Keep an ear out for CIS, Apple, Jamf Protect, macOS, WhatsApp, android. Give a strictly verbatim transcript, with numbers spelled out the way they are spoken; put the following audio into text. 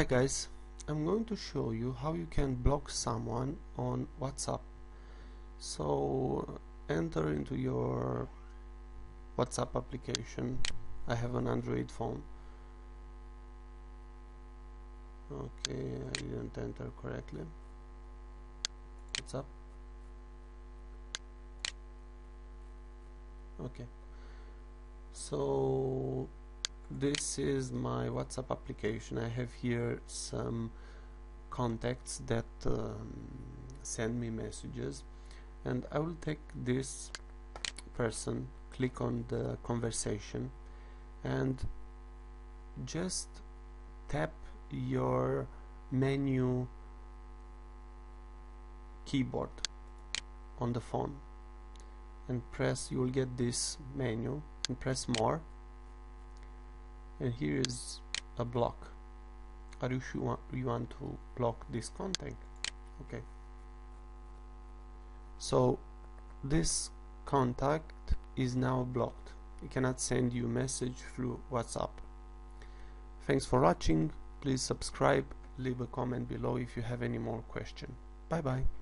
Hi guys, I'm going to show you how you can block someone on WhatsApp. So enter into your WhatsApp application. I have an Android phone. Okay, I didn't enter correctly. WhatsApp. Okay, so this is my WhatsApp application. I have here some contacts that um, send me messages, and I will take this person, click on the conversation, and just tap your menu keyboard on the phone and press. You will get this menu and press more. And here is a block. Are you sure you want to block this contact? Okay. So this contact is now blocked. It cannot send you message through WhatsApp. Thanks for watching. Please subscribe. Leave a comment below if you have any more question. Bye bye.